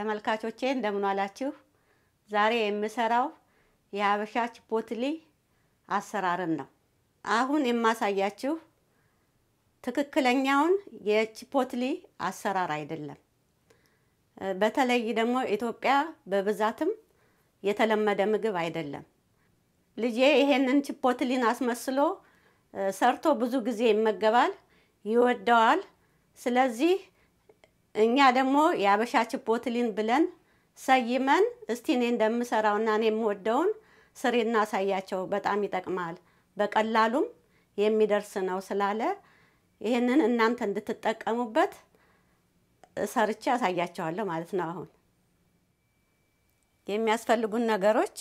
ተመልካቾቼ እንደምን ዋላችሁ? ዛሬ የምሰራው የአበሻ ቺፖትሊ አሰራርን ነው። አሁን የማሳያችሁ ትክክለኛውን የቺፖትሊ አሰራር አይደለም። በተለይ ደግሞ ኢትዮጵያ በብዛትም የተለመደ ምግብ አይደለም። ልጄ ይሄንን ቺፖትሊን አስመስሎ ሰርቶ ብዙ ጊዜ ይመገባል ይወደዋል። ስለዚህ እኛ ደግሞ ያበሻ ቺፖትሊን ብለን ሰይመን እስቲ እኔ እንደምሰራውና እኔ የምወደውን ስሬና ሳያቸው በጣም ይጠቅማል በቀላሉም የሚደርስ ነው ስላለ ይሄንን እናንተ እንድትጠቀሙበት ሰርቼ አሳያችኋለሁ ማለት ነው። አሁን የሚያስፈልጉን ነገሮች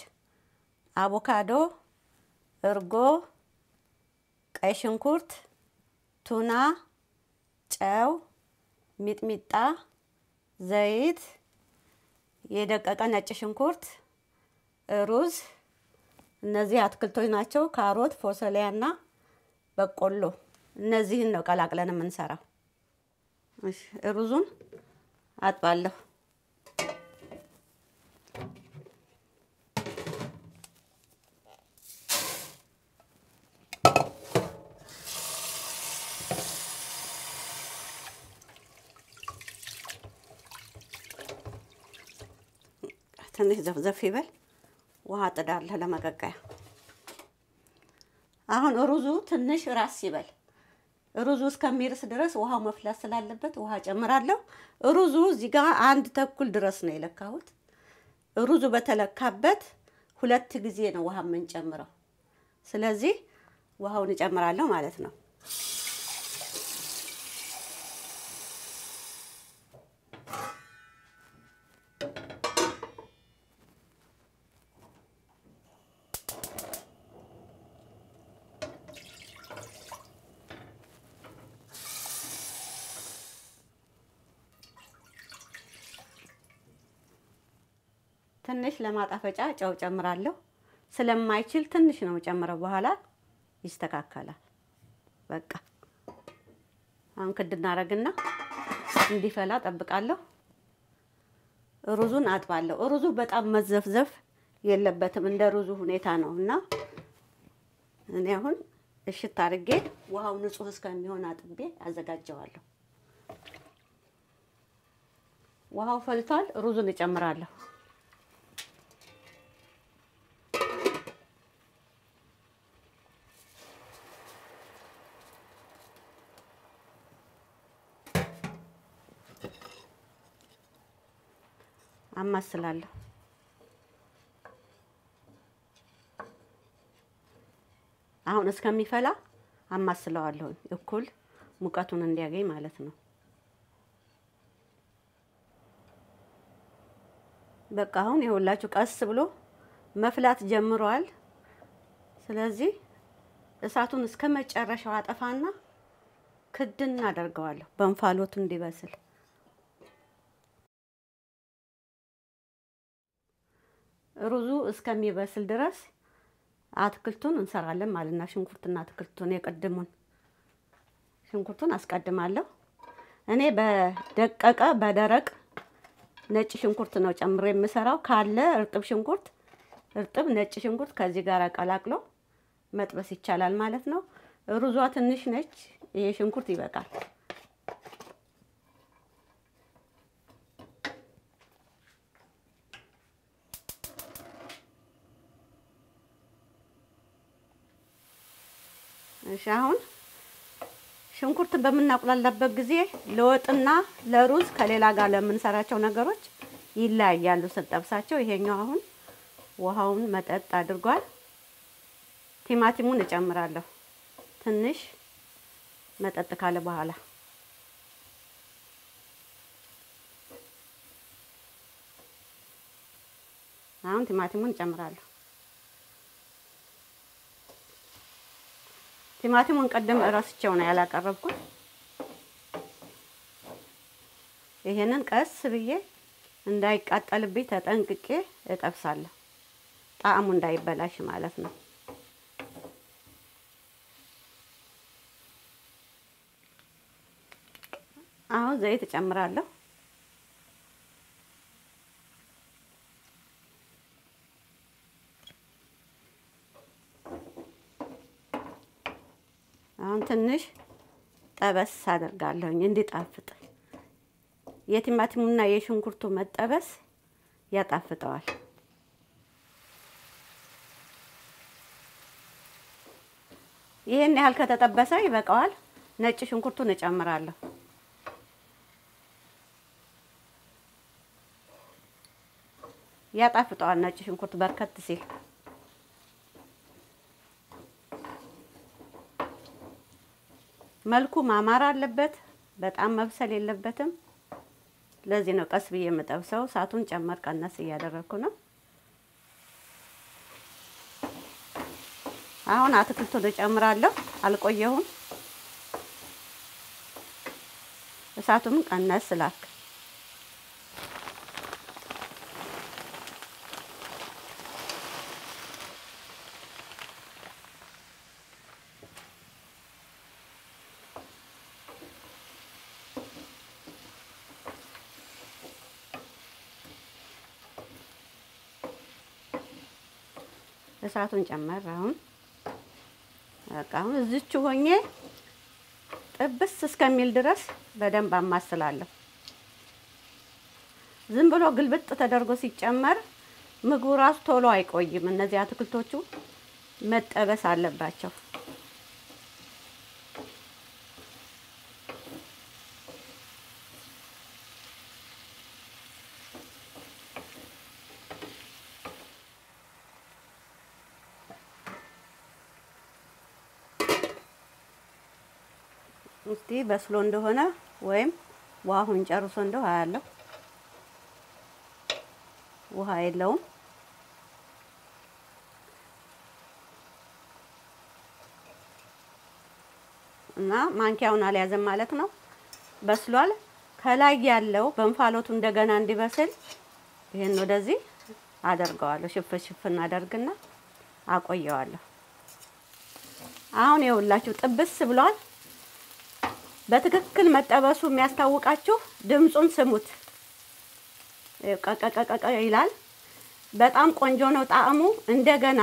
አቮካዶ፣ እርጎ፣ ቀይ ሽንኩርት፣ ቱና፣ ጨው፣ ሚጥሚጣ፣ ዘይት፣ የደቀቀ ነጭ ሽንኩርት፣ ሩዝ እነዚህ አትክልቶች ናቸው። ካሮት፣ ፎሰሊያና በቆሎ እነዚህን ነው ቀላቅለን የምንሰራው። እሺ ሩዙን አጥባለሁ። ትንሽ ዘፍዘፍ ይበል ውሃ ተዳለ ለማቀቀያ። አሁን ሩዙ ትንሽ ራስ ይበል። ሩዙ እስከሚርስ ድረስ ውሃው መፍላት ስላለበት ውሃ ጨምራለሁ። ሩዙ እዚህ ጋር 1.5 ድረስ ነው የለካሁት። ሩዙ በተለካበት 2 ጊዜ ነው ውሃ ምን ጨምራው። ስለዚህ ውሃውን ጨምራለሁ ማለት ነው። ትንሽ ለማጣፈጫ ጨው ጨምራለሁ። ስለማይችል ትንሽ ነው ጨምረው በኋላ ይስተካከላል። በቃ አሁን ከድናረግና እንዲፈላ ጠብቃለሁ። ሩዙን አጥባለሁ። ሩዙ በጣም መዘፍዘፍ የለበትም እንደ ሩዙ ሁኔታ ነውና እኔ አሁን እሽት አድርጌ ውሃው ንጹህ እስከሚሆን አጥቤ አዘጋጀዋለሁ። ውሃው ፈልቷል። ሩዙን እጨምራለሁ። አማስላለሁ። አሁን እስከሚፈላ አማስላለሁ እኩል ሙቀቱን እንዲያገኝ ማለት ነው። በቃ አሁን ይኸውላችሁ ቀስ ብሎ መፍላት ጀምሯል። ስለዚህ እሳቱን እስከመጨረሻው አጠፋና ክድን አደርገዋለሁ በእንፋሎቱ እንዲበስል። ሩዙ እስከሚበስል ድረስ አትክልቱን እንሰራለን ማለት ነው። ሽንኩርትና አትክልቱን የቀድሙን ሽንኩርቱን አስቀድማለሁ። እኔ በደቀቀ በደረቅ ነጭ ሽንኩርት ነው ጨምሬ የምሰራው። ካለ እርጥብ ነጭ ሽንኩርት ከዚህ ጋር አቀላቅሎ መጥበስ ይቻላል ማለት ነው። ሩዟ ትንሽ ነጭ ይሄ ሽንኩርት ይበቃል። አሁን ሽንኩርትን በመናቁላላበት ጊዜ ለወጥና ለሩዝ ከሌላ ጋር ለምንሰራቸው ነገሮች ይላያሉ ስለጠብሳቸው። ይሄኛው አሁን ውሃውን መጠጥ አድርጓል። ቲማቲሙን እጨምራለሁ ትንሽ መጠጥ ካለ በኋላ። አሁን ቲማቲሙን እጨምራለሁ። ቲማቲሙን ቀደም ራስቸው ነው ያላቀረብኩት። ይሄንን ቀስ ብዬ እንዳይቃጠልብኝ ተጠንቅቄ እጠብሳለሁ ጣዕሙ እንዳይበላሽ ማለት ነው። አሁን ዘይት ጨምራለሁ። ትንሽ ጠበስ አደርጋለሁኝ እንዲጣፍጥ የቲማቲሙና የሽንኩርቱ መጠበስ ያጣፍጠዋል ይሄን ያህል ከተጠበሰ ይበቃዋል ነጭ ሽንኩርቱን እጨምራለሁ ያጣፍጠዋል ነጭ ሽንኩርት በርከት ሲል መልኩ ማማር አለበት በጣም መብሰል የለበትም ለዚህ ነው ቀስ ብዬ የምጠብሰው ሰዓቱን ጨመር ቀነስ እያደረኩ ነው አሁን አትክልቱን እጨምራለሁ አልቆየሁም ሰዓቱን ቀነስ ላክ እሳቱን ጨመራሁን አቃው እዚች ሆኜ ጥብስ እስከሚል ድረስ በደንብ አማስላለሁ ዝም ብሎ ግልብጥ ተደርጎ ሲጨመር ምግቡ ራሱ ቶሎ አይቆይም እነዚህ አትክልቶቹ መጠበስ አለባቸው እስቲ በስሎ እንደሆነ ወይም ዋሁን ጨርሶ እንደው አያለው ውሃ የለውም እና ማንኪያውን አልያዘም ማለት ነው በስሏል ከላይ ያለው በእንፋሎቱ እንደገና እንዲበስል ይሄን ወደዚህ አደርጋለሁ ሽፍ ሽፍ እናደርግና አቆየዋለሁ አሁን ይኸውላችሁ ጥብስ ብሏል በትክክል መጠበሱ የሚያስታውቃችሁ ድምጹን ስሙት ቀቀቀቀ ይላል በጣም ቆንጆ ነው ጣዕሙ እንደገና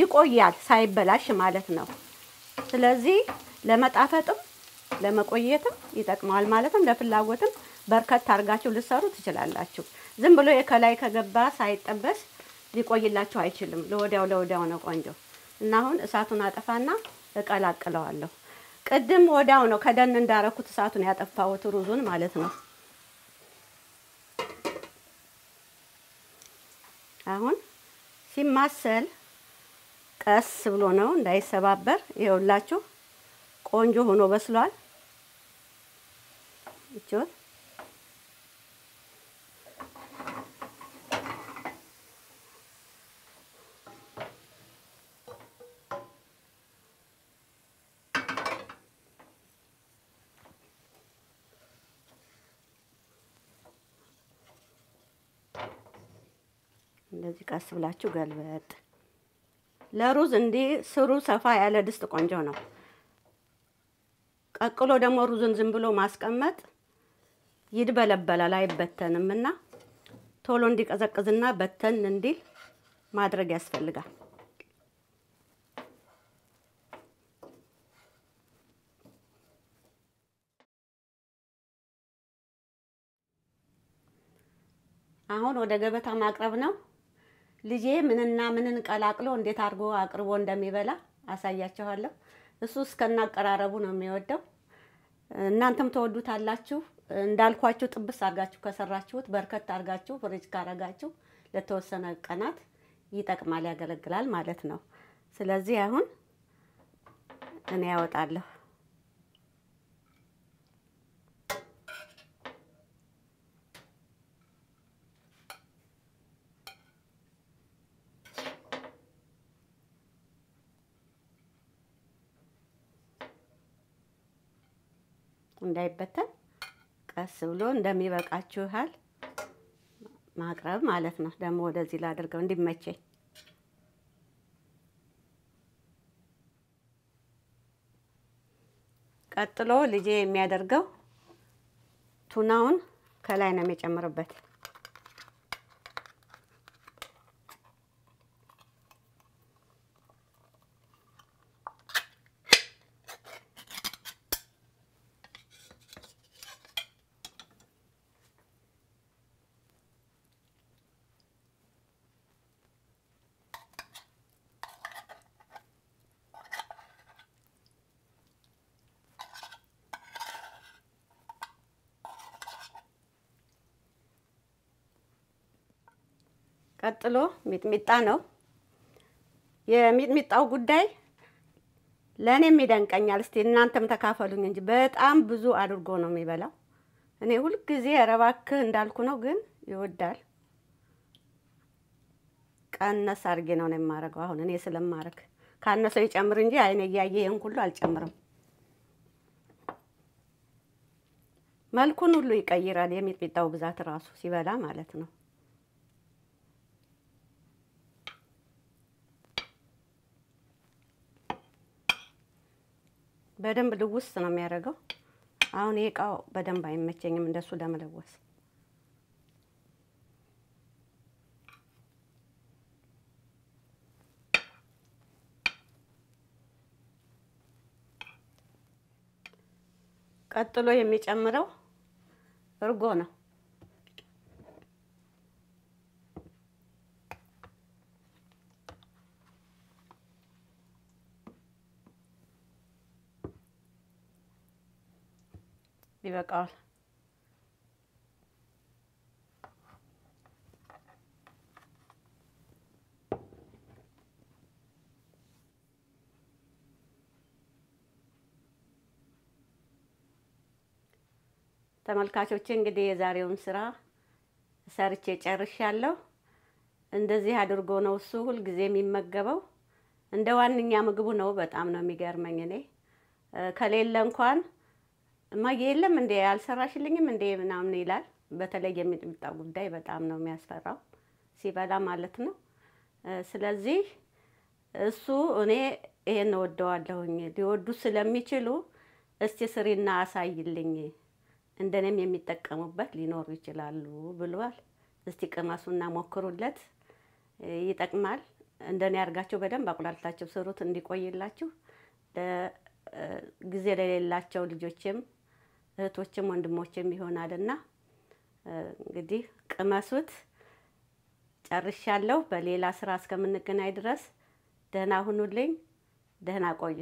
ይቆያል ሳይበላሽ ማለት ነው ስለዚህ ለመጣፈጥም ለመቆየትም ይጠቅማል ማለት ነው ለፍላጎትም በርከት አርጋችሁ ልሰሩ ትችላላችሁ ዝም ብሎ የከላይ ከገባ ሳይጠበስ ሊቆይላችሁ አይችልም ለወዲያው ነው ቆንጆ እና አሁን እሳቱን አጠፋና እቀላቅለዋለሁ ቀደም ወዳው ነው ከደን እንዳረኩት ሰዓቱን ያጠፋውት ሩዙን ማለት ነው አሁን ሲማሰል ቀስ ብሎ ነው እንዳይሰባበር ይኸውላችሁ ቆንጆ ሆኖ በስሏል እቺ እንደዚህ ቀስ ብላችሁ ገልበጥ ለሩዝ እንዲ ስሩ ሰፋ ያለ ድስት ቆንጆ ነው ቀቅሎ ደሞ ሩዝን ዝም ብሎ ማስቀመጥ ይድበለበላል አይበተንምና ቶሎ እንዲቀዘቅዝና በተን እንዲል ማድረግ ያስፈልጋል አሁን ወደ ገበታ ማቅረብ ነው ልጄ ምንና ምንን ቀላቅሎ እንዴት አርጎ አቅርቦ እንደሚበላ አሳያችኋለሁ እሱ እስከናቀራረቡ ነው የሚወደው እናንተም ተወዱታላችሁ እንዳልኳችሁ ጥብስ አርጋችሁ ከሰራችሁት በርከት አርጋችሁ ፍሪጅ ካረጋችሁ ለተወሰነ ቀናት ይጠቅማል ያገለግላል ማለት ነው ስለዚህ አሁን እኔ ያወጣለሁ እንዳይበተን ቀስ ብሎ እንደሚበቃችሁል ማቅረብ ማለት ነው ደሞ ወደዚህ ላድርገው እንዲመቸኝ ቀጥሎ ልጄ የሚያደርገው ቱናውን ከላይ ነው የሚጨምርበት ቀጥሎ ሚጥሚጣ ነው የሚጥሚጣው ጉዳይ ለኔ የሚደንቀኛል እስቲ እናንተም ተካፈሉኝ እንጂ በጣም ብዙ አድርጎ ነው የሚበላው እኔ ሁሉ ጊዜ አረባክ እንዳልኩ ነው ግን ይወዳል ቀነስ አርጌ ነው የማረገው አሁን እኔ ስለማረክ ካነሰ ይጨምር እንጂ አይኔ ያየየን ሁሉ አልጨምርም መልኩን ሁሉ ይቀይራል የሚጥሚጣው ብዛት ራሱ ሲበላ ማለት ነው በደም ልውስ ነው የሚያረጋው አሁን ይቃው በደም ባይመቸኝም እንደሱ ለመለወስ ቀጥሎ የሚጨምረው እርጎ ነው ይበቃል ተመልካቾች እንግዲህ የዛሬውን ስራ ሰርቼ ጨርሻለሁ እንደዚህ አድርጎ ነው እሱ ሁሉ ጊዜ የሚመገበው እንደዋንኛ ምግቡ ነው በጣም ነው የሚገርመኝ እኔ ከሌለ እንኳን ማየለም እንደ ያልሰራሽልኝም እንደ ምናምን ይላል በተለየ የሚጥምጣው ጉዳይ በጣም ነው የሚያስፈራው ሲበላ ማለት ነው ስለዚህ እሱ እኔ ይሄን ወደዋለሁኝ ሊወዱ ስለሚችሉ እስቲ ስሪና አሳይልኝ እንደኔም የሚጠቀሙበት ሊኖር ይችላል ብሏል እስቲ ቀማሱና ሞክሩለት ይጠቅማል እንደኔ አርጋቸው በደም ባቁላልታቸው ስሩት እንዲቆይላችሁ ጊዜ ለሌላቸው ልጆችም እህቶችም ወንድሞችም ይሆናልና እንግዲህ ቀመሱት ጨርሻለሁ በሌላ ስራ እስከምንገናኝ ድረስ ደህና ሁኑልኝ ደህና ቆዩ